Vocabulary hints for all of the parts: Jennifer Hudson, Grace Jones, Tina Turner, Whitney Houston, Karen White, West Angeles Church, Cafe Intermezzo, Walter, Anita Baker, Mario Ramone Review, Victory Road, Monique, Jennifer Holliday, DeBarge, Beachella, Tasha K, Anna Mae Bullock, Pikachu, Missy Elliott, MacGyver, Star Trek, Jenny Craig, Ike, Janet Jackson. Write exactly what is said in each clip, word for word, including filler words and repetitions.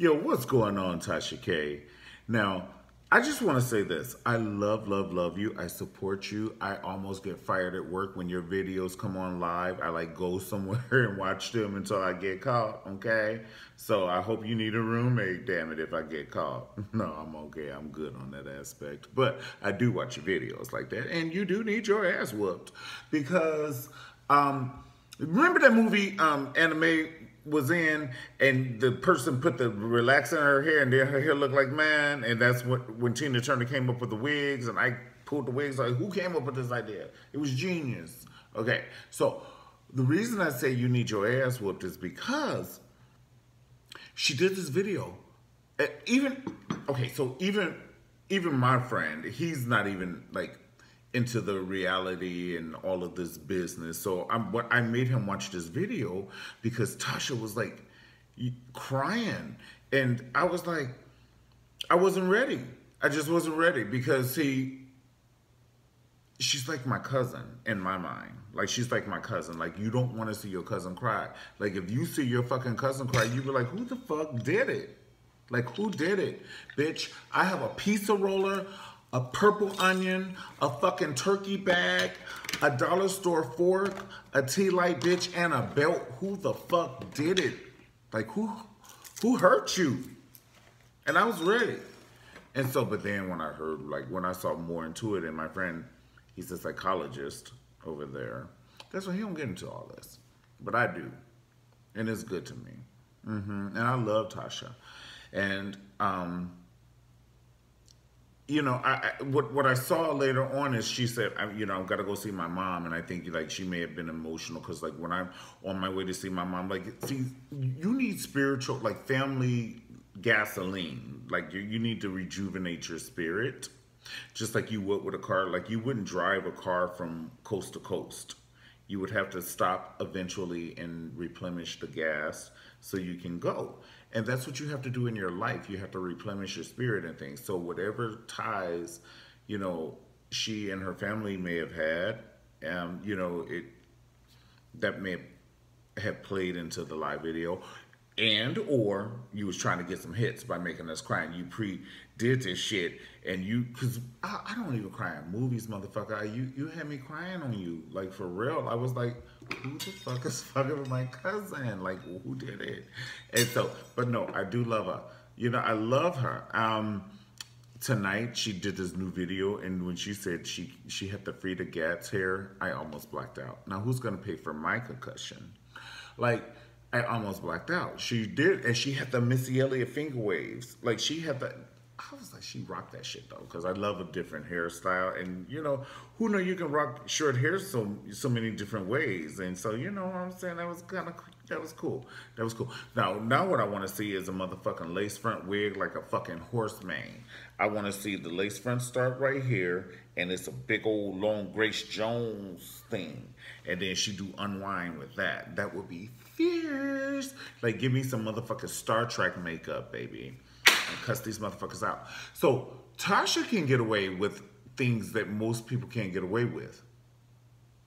Yo, what's going on, Tasha K? Now, I just want to say this. I love, love, love you. I support you. I almost get fired at work when your videos come on live. I like go somewhere and watch them until I get caught, okay? So I hope you need a roommate, damn it, if I get caught. No, I'm okay. I'm good on that aspect. But I do watch your videos like that. And you do need your ass whooped. Because, um, remember that movie um, Anna Mae was in, and the person put the relax in her hair, and then her hair looked like man, and that's what when Tina Turner came up with the wigs, and I pulled the wigs. Like, who came up with this idea? It was genius. Okay, so the reason I say you need your ass whooped is because she did this video. Even okay, so even even my friend, he's not even like into the reality and all of this business. So I'm, what, I made him watch this video because Tasha was like crying. And I was like, I wasn't ready. I just wasn't ready because he, she's like my cousin in my mind. Like, she's like my cousin. Like, you don't want to see your cousin cry. Like, if you see your fucking cousin cry, you'd be like, who the fuck did it? Like, who did it? Bitch, I have a pizza roller, a purple onion, a fucking turkey bag, a dollar store fork, a tea light bitch, and a belt. Who the fuck did it? Like, who who hurt you? And I was ready. And so, but then when I heard, like, when I saw more into it, and my friend, he's a psychologist over there. That's why he don't get into all this. But I do. And it's good to me. Mm-hmm. And I love Tasha. And, um... you know, I, I, what what I saw later on is she said, I, you know, I've got to go see my mom. And I think, like, she may have been emotional because, like, when I'm on my way to see my mom, like, see, you need spiritual, like, family gasoline. Like, you, you need to rejuvenate your spirit just like you would with a car. Like, you wouldn't drive a car from coast to coast. You would have to stop eventually and replenish the gas so you can go. And that's what you have to do in your life. You have to replenish your spirit and things. So whatever ties, you know, she and her family may have had, um, you know, it that may have played into the live video. And or you was trying to get some hits by making us cry, and you pre-did this shit. And you, because I, I don't even cry in movies, motherfucker. I, you, you had me crying on you, like, for real. I was like, who the fuck is fucking with my cousin? Like, who did it? And so, but no, I do love her. You know, I love her. Um, tonight, she did this new video, and when she said she, she had the Frida Gadd's hair, I almost blacked out. Now, who's going to pay for my concussion? Like, I almost blacked out. She did, and she had the Missy Elliott finger waves. Like, she had the, I was like, she rocked that shit, though, because I love a different hairstyle. And, you know, who know you can rock short hair so so many different ways. And so, you know what I'm saying? That was kind of, that was cool. That was cool. Now, now what I want to see is a motherfucking lace front wig like a fucking horse mane. I want to see the lace front start right here, and it's a big old long Grace Jones thing. And then she do unwind with that. That would be fierce. Like, give me some motherfucking Star Trek makeup, baby. And cuss these motherfuckers out. So Tasha can get away with things that most people can't get away with.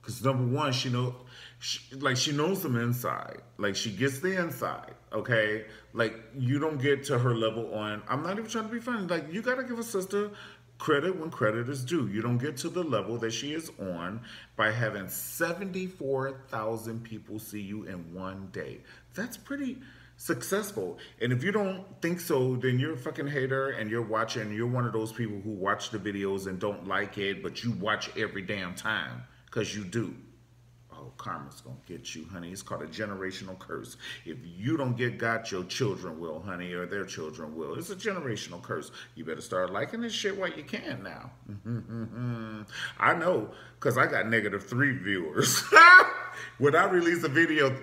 Cause number one, she know, she, like she knows them inside. Like, she gets the inside. Okay, like, you don't get to her level on. I'm not even trying to be funny. Like, you gotta give a sister credit when credit is due. You don't get to the level that she is on by having seventy-four thousand people see you in one day. That's pretty successful. And if you don't think so, then you're a fucking hater, and you're watching, you're one of those people who watch the videos and don't like it, but you watch every damn time because you do. Oh, karma's gonna get you, honey. It's called a generational curse. If you don't get got, your children will, honey, or their children will. It's a generational curse. You better start liking this shit while you can now. I know, because I got negative three viewers. When I release a video,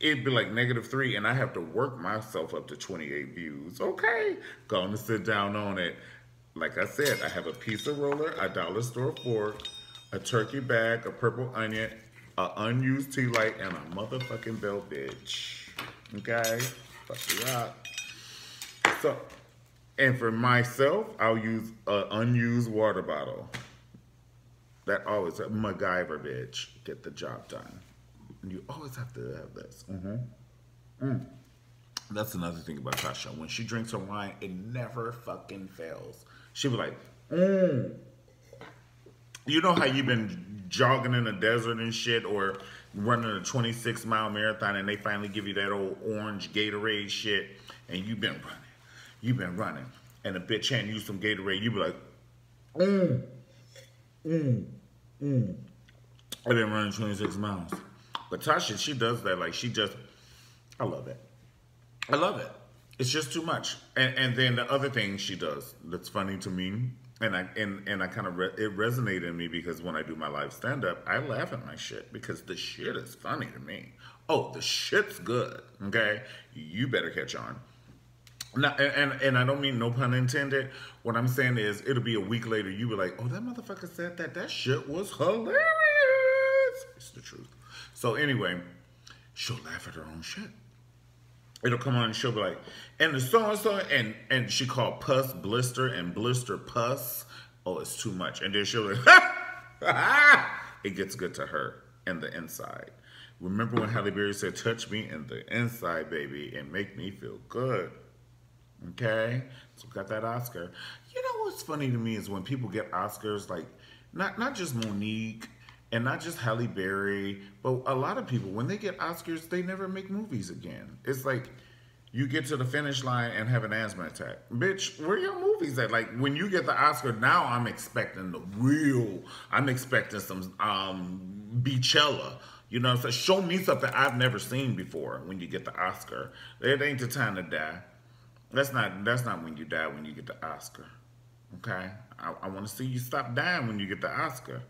it'd be like negative three, and I have to work myself up to twenty-eight views. Okay, gonna sit down on it. Like I said, I have a pizza roller, a dollar store fork, a turkey bag, a purple onion, an unused tea light, and a motherfucking bell, bitch. Okay, fuck you up. So, and for myself, I'll use an unused water bottle. That always, MacGyver, bitch. Get the job done. You always have to have this. Mm-hmm. Mm. That's another thing about Tasha. When she drinks her wine, it never fucking fails. She was like, mmm. You know how you've been jogging in the desert and shit, or running a twenty-six mile marathon, and they finally give you that old orange Gatorade shit, and you've been running. You've been running. And a bitch hand you some Gatorade, you be like, mmm, mmm, mmm. I've been running twenty-six miles. But Tasha, she does that. Like, she just, I love it. I love it. It's just too much. And and then the other thing she does that's funny to me, and I and, and I kind of, re it resonated in me, because when I do my live stand-up, I laugh at my shit because the shit is funny to me. Oh, the shit's good, okay? You better catch on. Now, and, and, and I don't mean no pun intended. What I'm saying is, it'll be a week later, you be like, oh, that motherfucker said that. That shit was hilarious. It's the truth. So anyway, she'll laugh at her own shit. It'll come on and she'll be like, and the so-and-so, and, and she called pus blister and blister pus. Oh, it's too much. And then she'll be like, ha! Ha! It gets good to her and the inside. Remember when Halle Berry said, touch me in the inside, baby, and make me feel good. Okay? So got that Oscar. You know what's funny to me is when people get Oscars, like, not, not just Monique, and not just Halle Berry, but a lot of people, when they get Oscars, they never make movies again. It's like you get to the finish line and have an asthma attack. Bitch, where are your movies at? Like, when you get the Oscar, now I'm expecting the real, I'm expecting some um, Beachella. You know what I'm saying? Show me something I've never seen before when you get the Oscar. It ain't the time to die. That's not, that's not when you die, when you get the Oscar. Okay? I, I want to see you stop dying when you get the Oscar.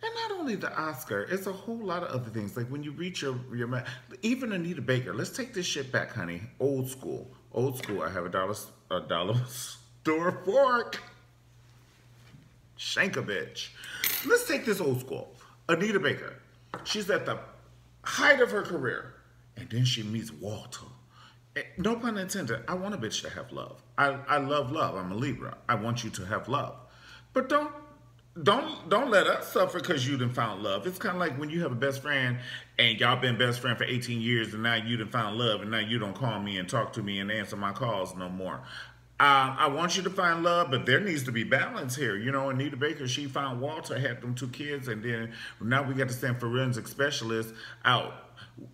And not only the Oscar, it's a whole lot of other things. Like when you reach your, your even Anita Baker. Let's take this shit back, honey. Old school, old school. I have a dollar, a dollar store fork. Shank a bitch. Let's take this old school. Anita Baker. She's at the height of her career, and then she meets Walter. No pun intended. I want a bitch to have love. I I love love. I'm a Libra. I want you to have love, but don't. Don't don't let us suffer because you done found love. It's kind of like when you have a best friend and y'all been best friend for eighteen years and now you done found love and now you don't call me and talk to me and answer my calls no more. Uh, I want you to find love, but there needs to be balance here. You know, Anita Baker, she found Walter, had them two kids, and then now we got to send forensic specialists out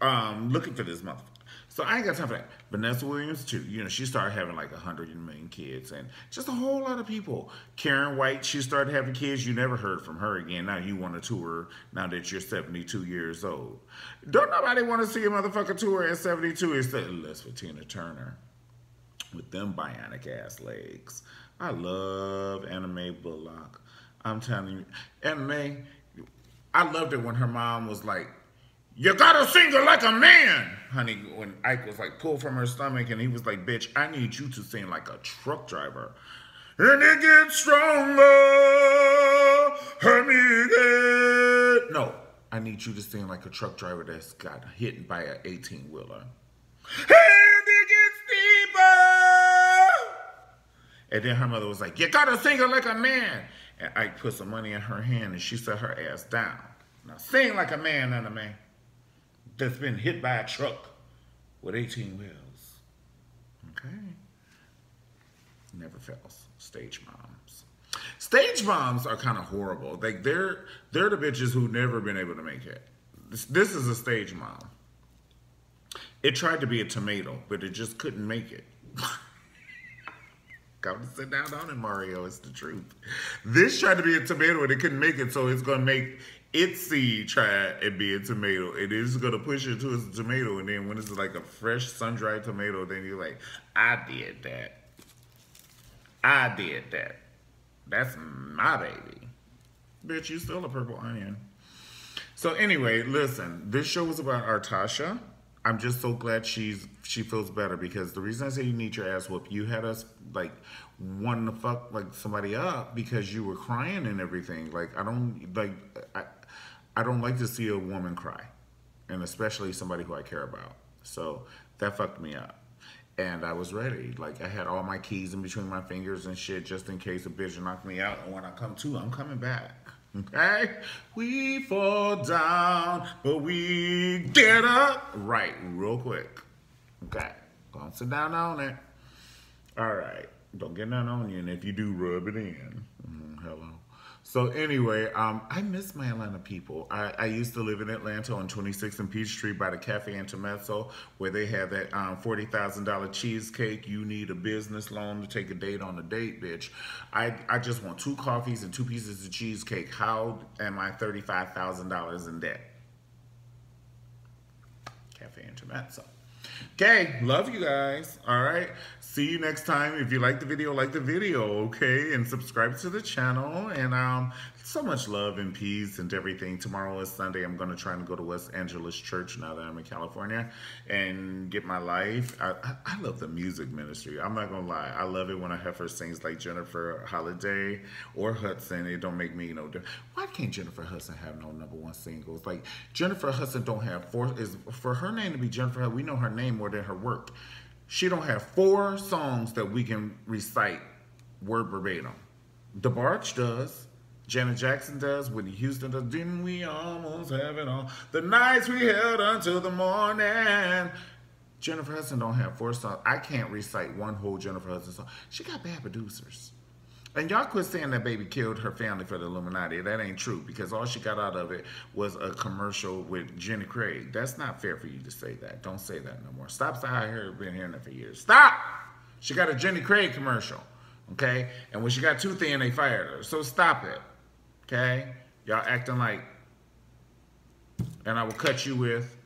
um, looking for this motherfucker. So I ain't got time for that. Vanessa Williams, too. You know, she started having like a hundred million kids and just a whole lot of people. Karen White, she started having kids. You never heard from her again. Now you want to tour now that you're seventy-two years old. Don't nobody want to see a motherfucker tour at seventy-two, except unless for Tina Turner with them bionic ass legs. I love Anna Mae Bullock. I'm telling you. Anna Mae, I loved it when her mom was like, you gotta sing it like a man, honey. When Ike was like pulled from her stomach and he was like, bitch, I need you to sing like a truck driver. And it gets stronger, and it gets... No, I need you to sing like a truck driver that's got hit by an eighteen wheeler. And it gets deeper. And then her mother was like, you gotta sing it like a man. And Ike put some money in her hand and she set her ass down. Now sing like a man, Anna Mae. That's been hit by a truck with eighteen wheels. Okay. Never fails. Stage moms. Stage moms are kind of horrible. Like they're they're the bitches who never been able to make it. This, this is a stage mom. It tried to be a tomato, but it just couldn't make it. Got to sit down on it, Mario. It's the truth. This tried to be a tomato and it couldn't make it, so it's gonna make its seed try and be a tomato. It is gonna push it to its tomato, and then when it's like a fresh sun-dried tomato, then you're like, I did that. I did that. That's my baby. Bitch, you still a purple onion. So anyway, listen, this show was about our Tasha. I'm just so glad she's she feels better, because the reason I say you need your ass whooped, you had us like wanting to fuck like somebody up because you were crying and everything. Like I don't like I I don't like to see a woman cry, and especially somebody who I care about. So that fucked me up, and I was ready. Like I had all my keys in between my fingers and shit just in case a bitch knocked me out. And when I come to, I'm coming back. Okay, we fall down, but we get up right real quick. Okay, Gonna sit down on it. All right. Don't get none on you. And if you do, rub it in. Mm, hello. So anyway, um, I miss my Atlanta people. I, I used to live in Atlanta on twenty-sixth and Peachtree by the Cafe Intermezzo, where they had that um, forty thousand dollar cheesecake. You need a business loan to take a date on a date, bitch. I, I just want two coffees and two pieces of cheesecake. How am I thirty-five thousand dollars in debt? Cafe Intermezzo. Okay, love you guys. All right, see you next time. If you like the video, like the video, okay? And subscribe to the channel. And um, so much love and peace and everything. Tomorrow is Sunday. I'm going to try and go to West Angeles Church now that I'm in California and get my life. I, I, I love the music ministry. I'm not going to lie. I love it when a heifer sings like Jennifer Holliday or Hudson. It don't make me no difference. Why can't Jennifer Hudson have no number one singles? Like, Jennifer Hudson don't have four. Is, for her name to be Jennifer, we know her name more than her work. She don't have four songs that we can recite word verbatim. DeBarge does. Janet Jackson does. Whitney Houston does. Didn't we almost have it all? The nights we held until the morning. Jennifer Hudson don't have four songs. I can't recite one whole Jennifer Hudson song. She got bad producers. And y'all quit saying that baby killed her family for the Illuminati. That ain't true, because all she got out of it was a commercial with Jenny Craig. That's not fair for you to say that. Don't say that no more. Stop saying her. Been hearing that for years. Stop! She got a Jenny Craig commercial, okay? And when she got too thin, they fired her. So stop it, okay? Y'all acting like, and I will cut you with,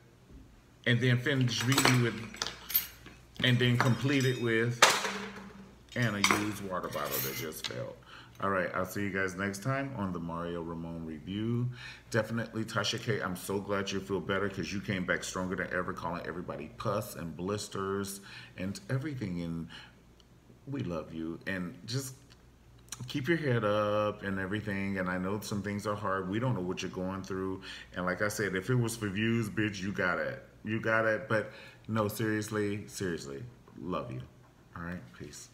and then finish reading with, and then complete it with, and a used water bottle that just fell. All right, I'll see you guys next time on the Mario Ramone Review. Definitely, Tasha K, I'm so glad you feel better, because you came back stronger than ever, calling everybody pus and blisters and everything. And we love you. And just keep your head up and everything. And I know some things are hard. We don't know what you're going through. And like I said, if it was for views, bitch, you got it. You got it. But no, seriously, seriously, love you. All right, peace.